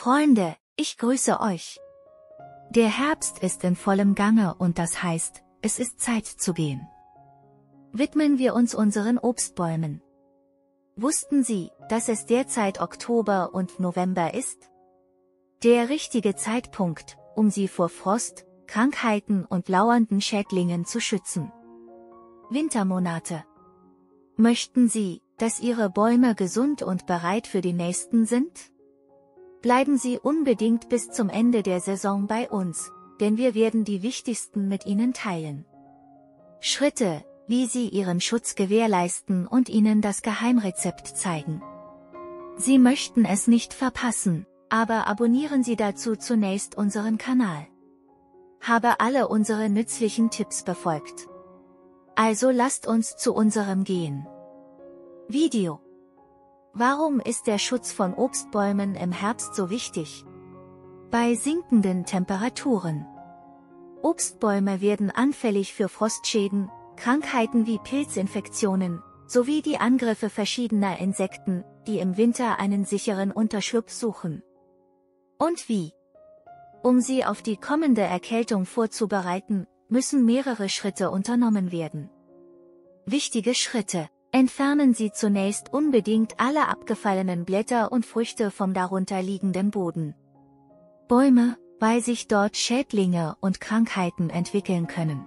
Freunde, ich grüße euch. Der Herbst ist in vollem Gange und das heißt, es ist Zeit zu gehen. Widmen wir uns unseren Obstbäumen. Wussten Sie, dass es derzeit Oktober und November ist? Der richtige Zeitpunkt, um sie vor Frost, Krankheiten und lauernden Schädlingen zu schützen. Wintermonate. Möchten Sie, dass Ihre Bäume gesund und bereit für die nächsten sind? Bleiben Sie unbedingt bis zum Ende der Saison bei uns, denn wir werden die wichtigsten mit Ihnen teilen. Schritte, wie Sie Ihren Schutz gewährleisten und Ihnen das Geheimrezept zeigen. Sie möchten es nicht verpassen, aber abonnieren Sie dazu zunächst unseren Kanal. Habe alle unsere nützlichen Tipps befolgt. Also lasst uns zu unserem gehen. Video. Warum ist der Schutz von Obstbäumen im Herbst so wichtig? Bei sinkenden Temperaturen. Obstbäume werden anfällig für Frostschäden, Krankheiten wie Pilzinfektionen, sowie die Angriffe verschiedener Insekten, die im Winter einen sicheren Unterschlupf suchen. Und wie? Um sie auf die kommende Erkältung vorzubereiten, müssen mehrere Schritte unternommen werden. Wichtige Schritte. Entfernen Sie zunächst unbedingt alle abgefallenen Blätter und Früchte vom darunter liegenden Boden. Bäume, weil sich dort Schädlinge und Krankheiten entwickeln können.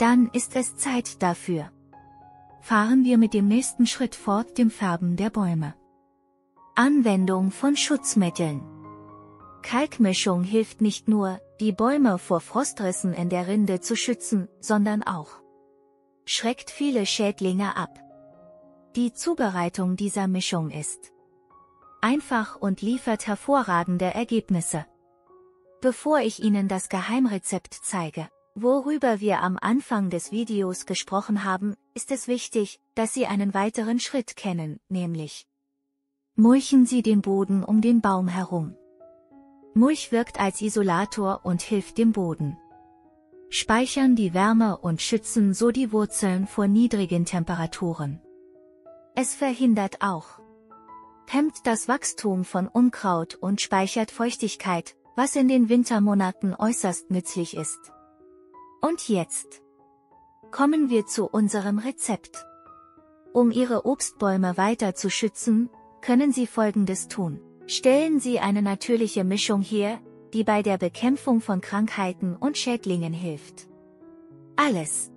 Dann ist es Zeit dafür. Fahren wir mit dem nächsten Schritt fort, dem Färben der Bäume. Anwendung von Schutzmitteln. Kalkmischung hilft nicht nur, die Bäume vor Frostrissen in der Rinde zu schützen, sondern auch schreckt viele Schädlinge ab. Die Zubereitung dieser Mischung ist einfach und liefert hervorragende Ergebnisse. Bevor ich Ihnen das Geheimrezept zeige, worüber wir am Anfang des Videos gesprochen haben, ist es wichtig, dass Sie einen weiteren Schritt kennen, nämlich mulchen Sie den Boden um den Baum herum. Mulch wirkt als Isolator und hilft dem Boden. Speichern die Wärme und schützen so die Wurzeln vor niedrigen Temperaturen. Es verhindert auch, hemmt das Wachstum von Unkraut und speichert Feuchtigkeit, was in den Wintermonaten äußerst nützlich ist. Und jetzt kommen wir zu unserem Rezept. Um Ihre Obstbäume weiter zu schützen, können Sie Folgendes tun. Stellen Sie eine natürliche Mischung her, die bei der Bekämpfung von Krankheiten und Schädlingen hilft. Alles.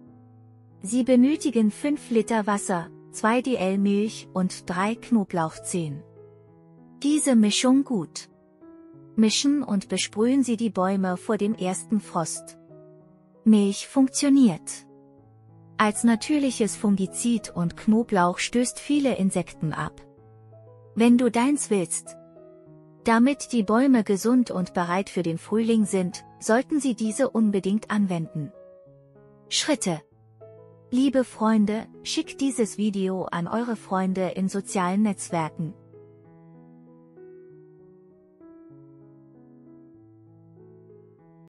Sie benötigen 5 Liter Wasser, 2 dl Milch und 3 Knoblauchzehen. Diese Mischung gut mischen und besprühen Sie die Bäume vor dem ersten Frost. Milch funktioniert als natürliches Fungizid und Knoblauch stößt viele Insekten ab. Wenn du deins willst. Damit die Bäume gesund und bereit für den Frühling sind, sollten Sie diese unbedingt anwenden. Schritte. Liebe Freunde, schickt dieses Video an eure Freunde in sozialen Netzwerken.